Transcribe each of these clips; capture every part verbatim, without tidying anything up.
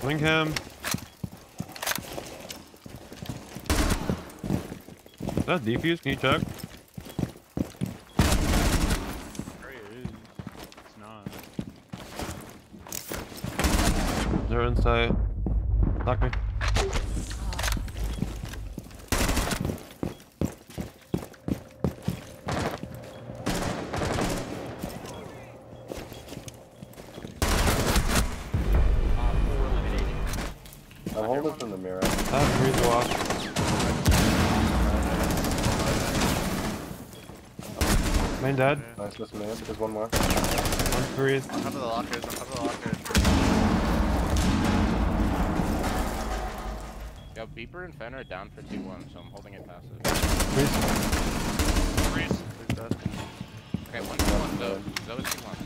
Blink him. Is that defuse? Can you check? There it is. It's not. They're inside. Knock me. Dead. Nice, listen to him. There's one more. One freeze. On top of the lockers, on top of the lockers. Yo, Beeper and Fenner are down for two one, so I'm holding it passive. Freeze. Freeze. He's dead. Okay, one for one, though. That was two one.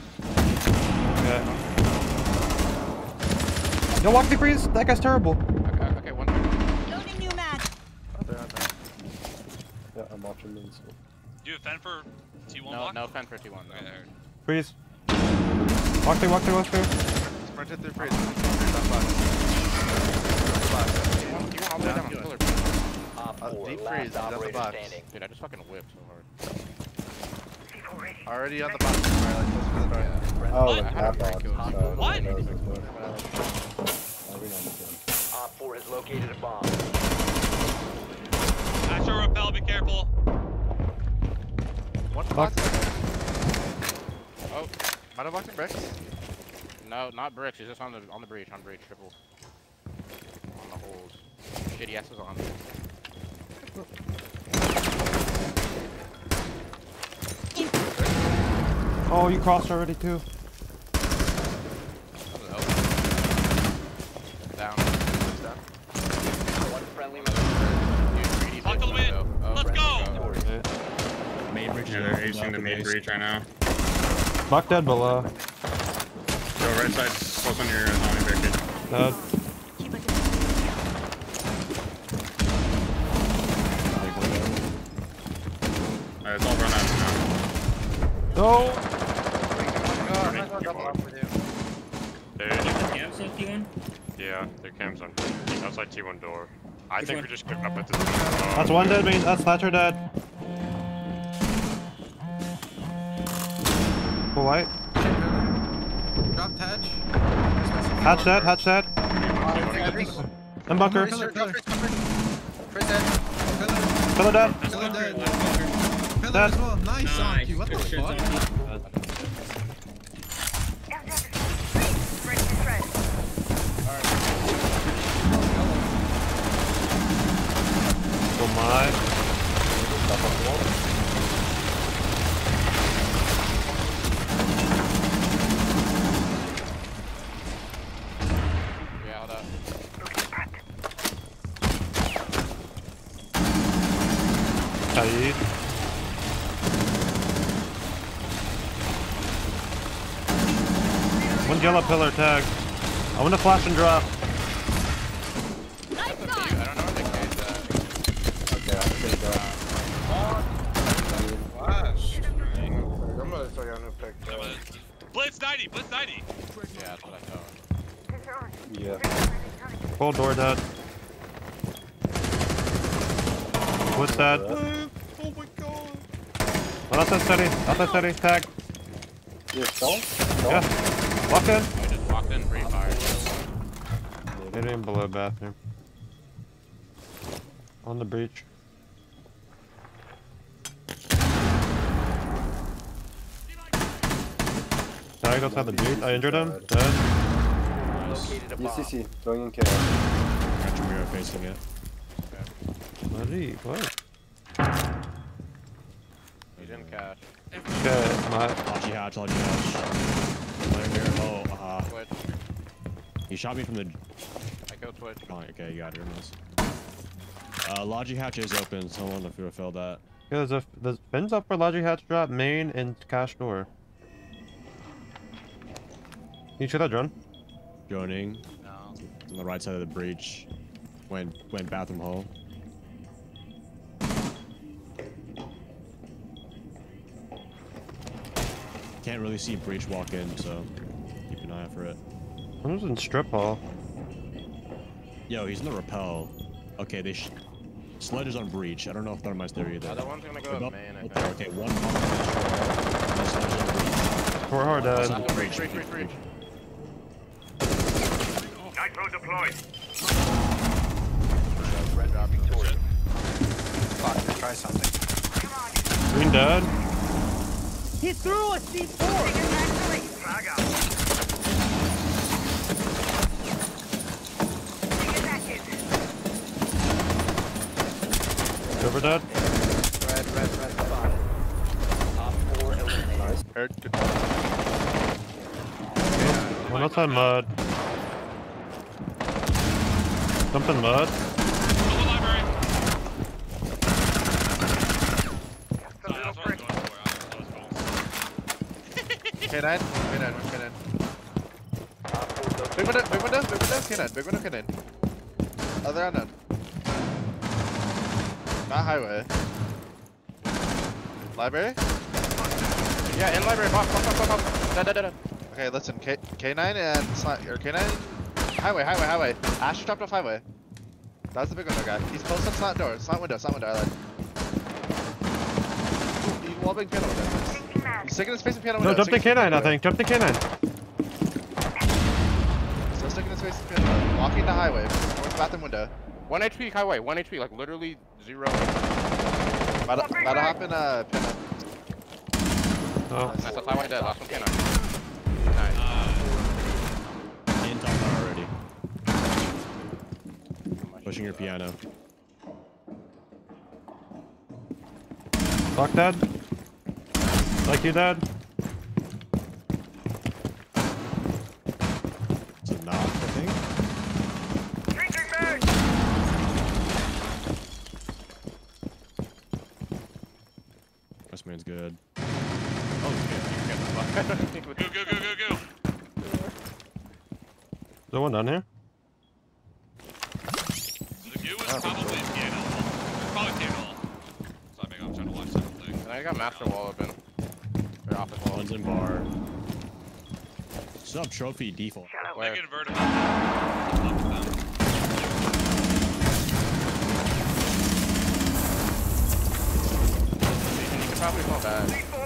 Okay. No, walk me, freeze. That guy's terrible. Okay, okay, one for one. Loading new match. They're not there. Yeah, I'm watching them. Do you have Fen for T one? No, no Fen for T one. No. Okay, there. Freeze. Walk through, walk through, walk through. Sprint it through freeze. Freeze on box. Deep freeze, that's the box. Dude, I just fucking whipped so hard. Already on the box. Oh, that box. What? Op four has located a bomb. Ash or repel, be careful. One box. Oh, might have boxing bricks. No, not bricks. He's just on the on the breach, on breach, triple. On the holes. Shit, he asses on. Oh, you crossed already too. Down. Down. One friendly. Dude, Lock the win. Oh, let's go. go. Yeah. Main breach. Yeah, they're acing the main breach right now. Lock dead below. Yo, right side, close under your zombie break, dude. Dead. Alright, it's all run out now. No! Dude, camps on T one? Yeah, their camps on outside T one door. I think we're just cooking up at this. That's one dead, means that's Thatcher dead. White. Drop hatch. Hatch that, hatch that. I'm bunker. Pillar dead. Pillar dead. Pillar as well. Nice on you. What the fuck? Oh my. One yellow pillar tag. I want to flash and drop. Nice start. I don't know where they came that. Okay, I'm gonna go out. Flash. I'm gonna throw you on a pick. Blitz ninety, Blitz ninety. Yeah, that's what I thought. Yeah. Full door dead. What's that? Oh my god. Well, that's a steady. That's a steady tag. You're still? Still? Yeah. Walk in. I just walked in, free fire. Get in below bathroom. On the breach. Tag outside the breach. I injured him. Dead. Nice. E C C. Throwing in K nine. Got your mirror facing it. Bloody, what? He's in cash. Okay, my Lodgy hatch, lodgy hatch. Oh, aha. Uh -huh. He shot me from the... I go Twitch. Oh, okay, you got it, miss. Uh, lodgy hatch is open, someone if you filled that. Yeah, there's a... There's bins up for lodgy hatch drop, main, and cash door. Can you check that drone? Droning. No. On the right side of the breach. Went, went bathroom hole. Can't really see breach walk in, so keep an eye out for it. I'm just in strip hall. Yo, he's in the rappel. Okay, they sh Sledge is on breach. I don't know if Thermite's there either. Other one's gonna go up main, I think. Okay, one more. Four hard dead. Breach, breach, breach, breach. Nitro deployed. Red dot victorious. Fuck, try something. Green dead. He threw a C four! Flag out. Over that. Red, red, red, spot. Top four eliminated. Nice. Hurt. Yeah. One outside mud. Jump in mud. Double library. That's a little prick. K nine, K nine, K nine. Big window, big window, big window, K nine, big window, K nine. Other unknown. Not highway. Library? Yeah, in library. Pop, pop, pop, pop, pop. Da, da, da, da. Okay, listen. K K9 and Slant, or K nine. Highway, highway, highway. Ash dropped off highway. That was the big window guy. He's close on Slant door. Slant window, Slant window. I lied. Ooh, he walled in piano window. He's sticking his face in piano window. No, jump the K nine, I think. Jump the K nine. So sticking his face in piano window. Walking the highway. North bathroom window. One H P highway, one H P, like literally zero. About to hop in a pin up. Oh. Nice, that's highway dead, last one pin up. Nice. Uh, in top power already. Pushing your piano. Fuck, Dad. Like you, Dad. It's a knock, I think. Man's good. Oh, good. Go, go, go, go, go. Is there one down here? The view is probably piano. Probably piano. So I think I'm trying to watch something. And I got master wall open. Or off the wall. One's in bar. Sub trophy default. Where? Probably fall back. I might push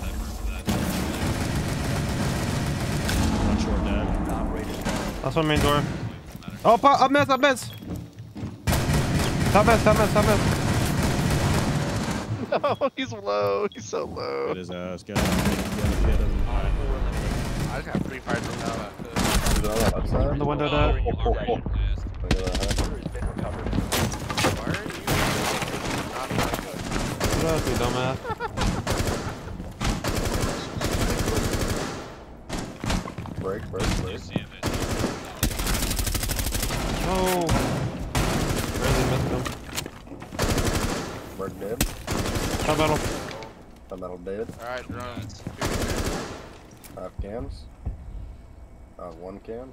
that for that. One short dead. Not rated. That's one main door. Oh, pop, up mess, up mess. Top mess, top mess, top mess. No, he's low. He's so low. Get his ass. Get him. Get him. I just got three fires from now. On the window there. Oh, oh, oh. Look at that. That's a dumbass. Break, break, break. Oh! Really missed him. Break dead. Top metal. Top metal dead. Alright, drones. Five cams. Uh, one cam.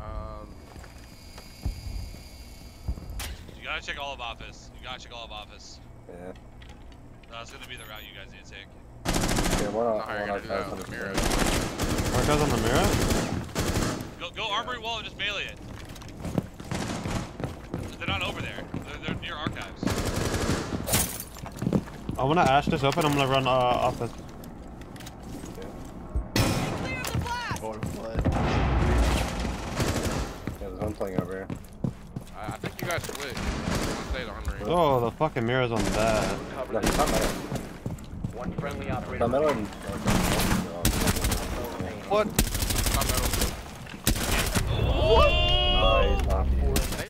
um. You gotta check all of office. You gotta check all of office. Yeah. That's gonna be the route you guys need to take. Yeah, we're not hiring our guys on the mirror. Our guys on the mirror? Go, go yeah. Armory wall and just melee it. They're not over there. They're, they're near archives. I wanna ash this up and I'm gonna run uh, office. Yeah. Clear the blast! Going flood. Yeah, there's one playing over here. I think you guys switched. Oh, the fucking mirror's on that. No, one friendly operator. What?